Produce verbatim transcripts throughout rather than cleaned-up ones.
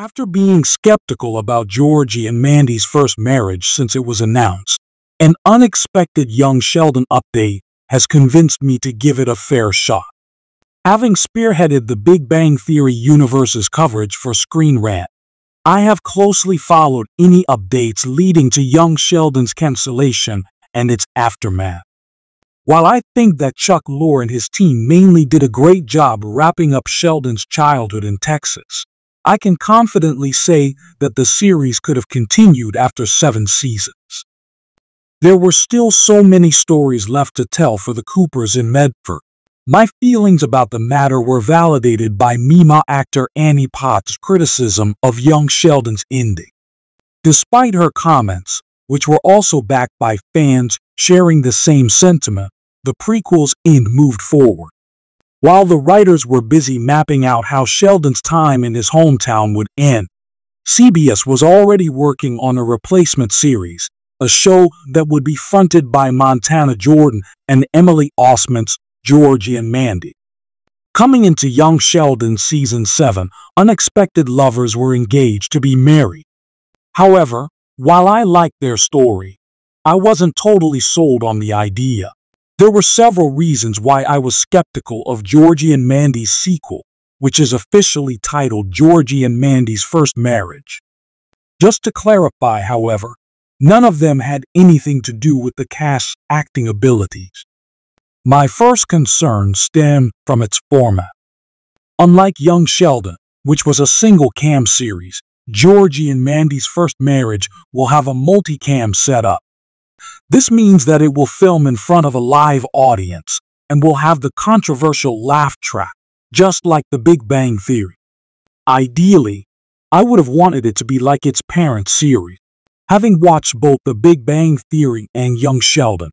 After being skeptical about Georgie and Mandy's first marriage since it was announced, an unexpected Young Sheldon update has convinced me to give it a fair shot. Having spearheaded the Big Bang Theory universe's coverage for Screen Rant, I have closely followed any updates leading to Young Sheldon's cancellation and its aftermath. While I think that Chuck Lorre and his team mainly did a great job wrapping up Sheldon's childhood in Texas, I can confidently say that the series could have continued after seven seasons. There were still so many stories left to tell for the Coopers in Medford. My feelings about the matter were validated by Mima actor Annie Potts' criticism of Young Sheldon's ending. Despite her comments, which were also backed by fans sharing the same sentiment, the prequel's end moved forward. While the writers were busy mapping out how Sheldon's time in his hometown would end, C B S was already working on a replacement series, a show that would be fronted by Montana Jordan and Emily Osment's Georgie and Mandy. Coming into Young Sheldon Season seven, unexpected lovers were engaged to be married. However, while I liked their story, I wasn't totally sold on the idea. There were several reasons why I was skeptical of Georgie and Mandy's sequel, which is officially titled Georgie and Mandy's First Marriage. Just to clarify, however, none of them had anything to do with the cast's acting abilities. My first concern stemmed from its format. Unlike Young Sheldon, which was a single-cam series, Georgie and Mandy's First Marriage will have a multi-cam setup. This means that it will film in front of a live audience and will have the controversial laugh track, just like The Big Bang Theory. Ideally, I would have wanted it to be like its parent series. Having watched both The Big Bang Theory and Young Sheldon,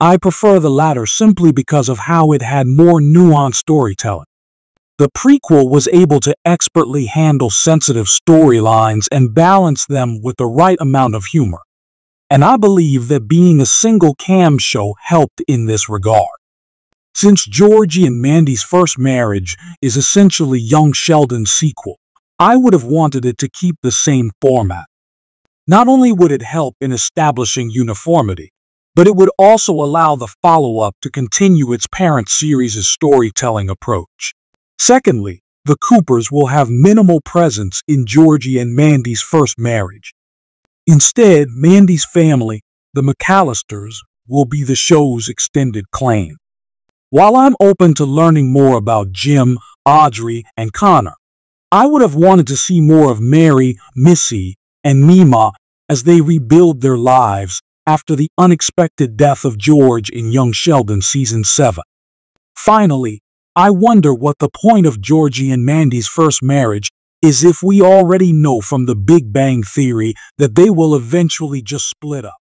I prefer the latter simply because of how it had more nuanced storytelling. The prequel was able to expertly handle sensitive storylines and balance them with the right amount of humor. And I believe that being a single cam show helped in this regard. Since Georgie and Mandy's First Marriage is essentially Young Sheldon's sequel, I would have wanted it to keep the same format. Not only would it help in establishing uniformity, but it would also allow the follow-up to continue its parent series' storytelling approach. Secondly, the Coopers will have minimal presence in Georgie and Mandy's First Marriage. Instead, Mandy's family, the McAllisters, will be the show's extended claim. While I'm open to learning more about Jim, Audrey, and Connor, I would have wanted to see more of Mary, Missy, and Mima as they rebuild their lives after the unexpected death of George in Young Sheldon Season seven. Finally, I wonder what the point of Georgie and Mandy's First Marriage is if we already know from The Big Bang Theory that they will eventually just split up.